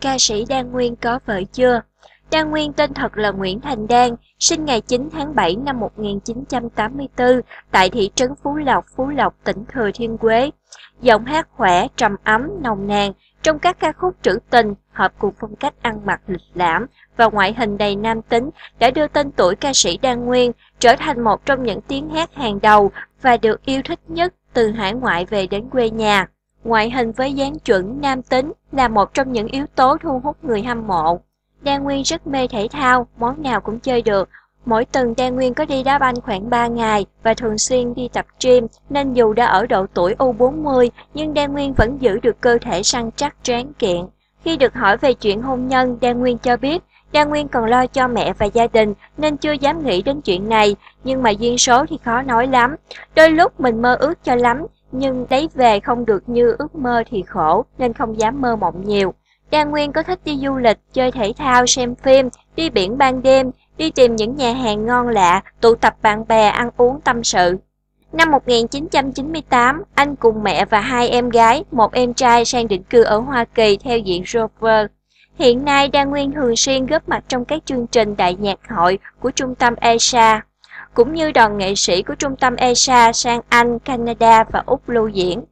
ca sĩ Đan Nguyên có vợ chưa? Đan Nguyên tên thật là Nguyễn Thành Đan, sinh ngày 9 tháng 7 năm 1984 tại thị trấn Phú Lộc, tỉnh Thừa Thiên Huế. Giọng hát khỏe, trầm ấm, nồng nàn, trong các ca khúc trữ tình, hợp cùng phong cách ăn mặc lịch lãm và ngoại hình đầy nam tính đã đưa tên tuổi ca sĩ Đan Nguyên trở thành một trong những tiếng hát hàng đầu và được yêu thích nhất từ hải ngoại về đến quê nhà. Ngoại hình với dáng chuẩn nam tính là một trong những yếu tố thu hút người hâm mộ. Đan Nguyên rất mê thể thao, món nào cũng chơi được. Mỗi tuần Đan Nguyên có đi đá banh khoảng 3 ngày và thường xuyên đi tập gym, nên dù đã ở độ tuổi U40 nhưng Đan Nguyên vẫn giữ được cơ thể săn chắc tráng kiện. Khi được hỏi về chuyện hôn nhân, Đan Nguyên cho biết Đan Nguyên còn lo cho mẹ và gia đình nên chưa dám nghĩ đến chuyện này, nhưng mà duyên số thì khó nói lắm. Đôi lúc mình mơ ước cho lắm, nhưng đấy về không được như ước mơ thì khổ nên không dám mơ mộng nhiều. Đan Nguyên có thích đi du lịch, chơi thể thao, xem phim, đi biển ban đêm, đi tìm những nhà hàng ngon lạ, tụ tập bạn bè ăn uống tâm sự. Năm 1998, anh cùng mẹ và hai em gái, một em trai sang định cư ở Hoa Kỳ theo diện rover. Hiện nay Đan Nguyên thường xuyên góp mặt trong các chương trình đại nhạc hội của trung tâm ESA, cũng như đoàn nghệ sĩ của trung tâm ESA sang Anh, Canada và Úc lưu diễn.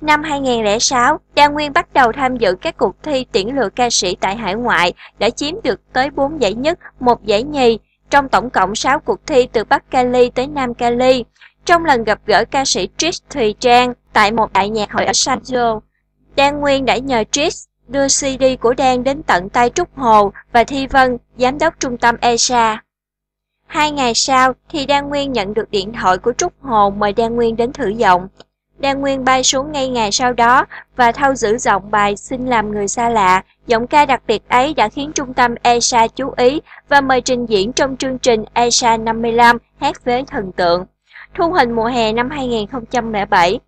Năm 2006, Đan Nguyên bắt đầu tham dự các cuộc thi tuyển lựa ca sĩ tại hải ngoại, đã chiếm được tới 4 giải nhất, 1 giải nhì, trong tổng cộng 6 cuộc thi từ Bắc Cali tới Nam Cali. Trong lần gặp gỡ ca sĩ Trish Thùy Trang tại một đại nhạc hội ở San Jose, Đan Nguyên đã nhờ Trish đưa CD của Đan đến tận tay Trúc Hồ và Thi Vân, giám đốc trung tâm ESA. 2 ngày sau thì Đan Nguyên nhận được điện thoại của Trúc Hồ mời Đan Nguyên đến thử giọng. Đan Nguyên bay xuống ngay ngày sau đó và thâu giữ giọng bài Xin Làm Người Xa Lạ. Giọng ca đặc biệt ấy đã khiến trung tâm ESA chú ý và mời trình diễn trong chương trình ESA 55 Hát Với Thần Tượng, thu hình mùa hè năm 2007.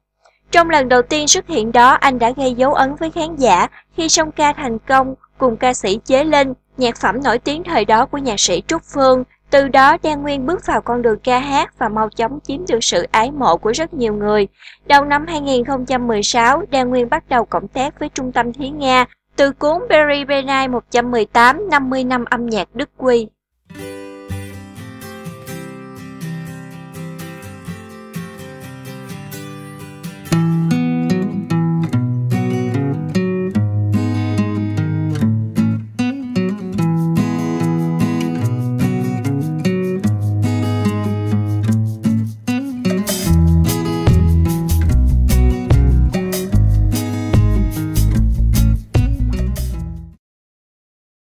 Trong lần đầu tiên xuất hiện đó, anh đã gây dấu ấn với khán giả khi song ca thành công cùng ca sĩ Chế Linh, nhạc phẩm nổi tiếng thời đó của nhạc sĩ Trúc Phương. Từ đó, Đan Nguyên bước vào con đường ca hát và mau chóng chiếm được sự ái mộ của rất nhiều người. Đầu năm 2016, Đan Nguyên bắt đầu cộng tác với trung tâm Thiên Nga từ cuốn Berry Benai 118, 50 năm âm nhạc Đức Quy.